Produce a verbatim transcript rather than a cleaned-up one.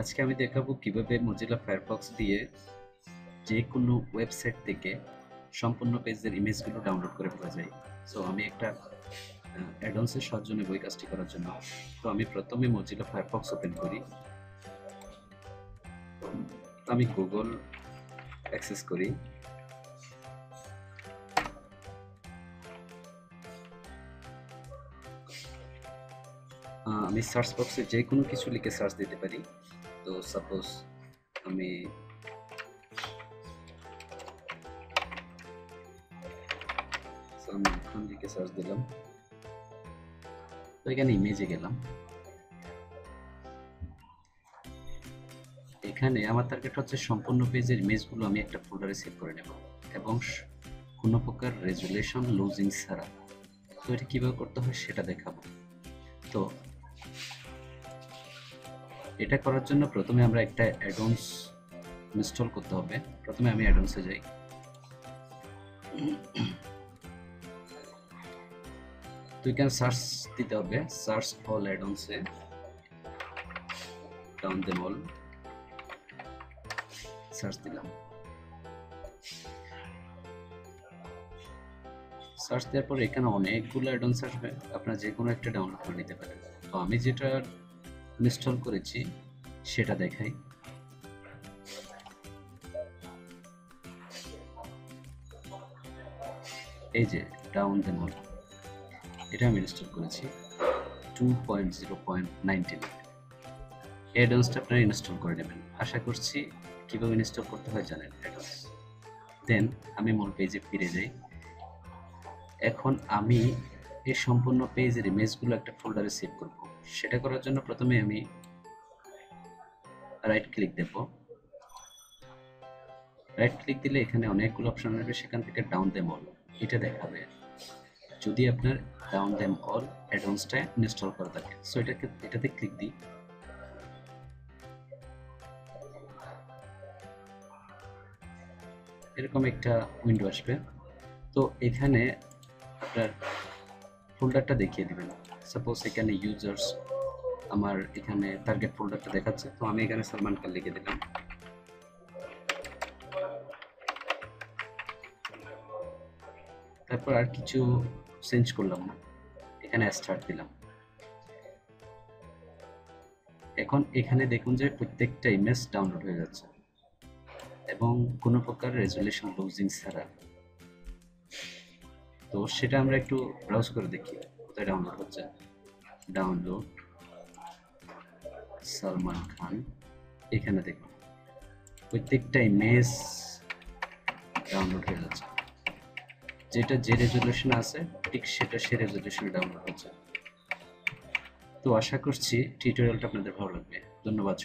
আজকে আমি দেখাবো কিভাবে মজিলা ফায়ারফক্স দিয়ে যে কোনো ওয়েবসাইট থেকে সম্পূর্ণ পেজের ইমেজগুলো ডাউনলোড করে ফেলা যায়। সো আমি একটা অ্যাডভান্সের সাহায্য নেব এই কাজটি করার জন্য। তো আমি প্রথমে মজিলা ফায়ারফক্স ওপেন করি, আমি গুগল অ্যাক্সেস করি, আমি সার্চ বক্সে যে কোনো কিছু লিখে সার্চ দিতে পারি। তো সাপোজ আমি সালমান খান লিখে সার্চ দিলাম, তো এখানে ইমেজে গেলাম। এখানে আমার টার্গেট হচ্ছে সম্পূর্ণ পেজের ইমেজগুলো আমি একটা ফোল্ডারে সেভ করে নেব এবং কোনো প্রকার রেজুলেশন লুজিং ছাড়া। তো এটা কীভাবে করতে হয় সেটা দেখাবো। তো এটা করার জন্য প্রথমে আমরা একটা অ্যাডঅনস ইনস্টল করতে হবে। প্রথমে আমি অ্যাডঅনসে যাই, তো এখানে সার্চ দিতে হবে, সার্চ অল অ্যাডঅনসে, ডাউন দেম অল, সার্চ দিলাম। সার্চ দেওয়ার পর এখানে অনেকগুলো অ্যাডঅনস আসবে, আপনারা যে কোনো একটা ডাউনলোড করে নিতে পারেন। তো আমি যেটা ইনস্টল করেছি সেটা দেখাই। এই যে ডাউন দেম অল, এটা আমি ইনস্টল করেছি two point zero point nineteen. এই অ্যাডঅনসটা আপনারা ইনস্টল করে নেবেন। আশা করছি কীভাবে ইনস্টল করতে হয় জানেন অ্যাডঅনস। দেন আমি মূল পেজে ফিরে যাই। এখন আমি এই সম্পূর্ণ পেজের ইমেজগুলো একটা ফোল্ডারে সেভ করব। সেটা করার জন্য প্রথমে আমি রাইট ক্লিক দেব। রাইট ক্লিক দিলে এখানে অনেকগুলো অপশন আসবে, সেখান থেকে ডাউন দেম অল এটা দেখাবে যদি আপনার ডাউন দেম অল অ্যাডভান্সটা ইনস্টল করা থাকে। সো এটাকে এটাতে ক্লিক দিই। এরকম একটা উইন্ডো আসবে, তো এখানে আপনার ফোল্ডারটা দেখিয়ে দেবেন। সাপোজ এখানে ইউজার্স, আমার এখানে টার্গেট ফোল্ডারটা দেখাচ্ছে, তো আমি এখানে সালমান খান লিখে দিলাম। তারপর আর কিছু চেঞ্জ করলাম না, এখানে স্টার্ট দিলাম। এখন এখানে দেখুন যে প্রত্যেকটা ইমেজ ডাউনলোড হয়ে যাচ্ছে এবং কোনো প্রকার রেজুলেশন লুজিং ছাড়া। তো সেটা আমরা একটু ব্রাউজ করে দেখি কোথায় ডাউনলোড হচ্ছে। ডাউনলোড সালমান খান, এখানে দেখুন প্রত্যেকটা ইমেজ ডাউনলোড হয়ে যাচ্ছে। যেটা যে রেজুলেশন আছে ঠিক সেটা সে রেজুলেশন ডাউনলোড হচ্ছে। তো আশা করছি টিউটোরিয়ালটা আপনাদের ভালো লাগবে। ধন্যবাদ।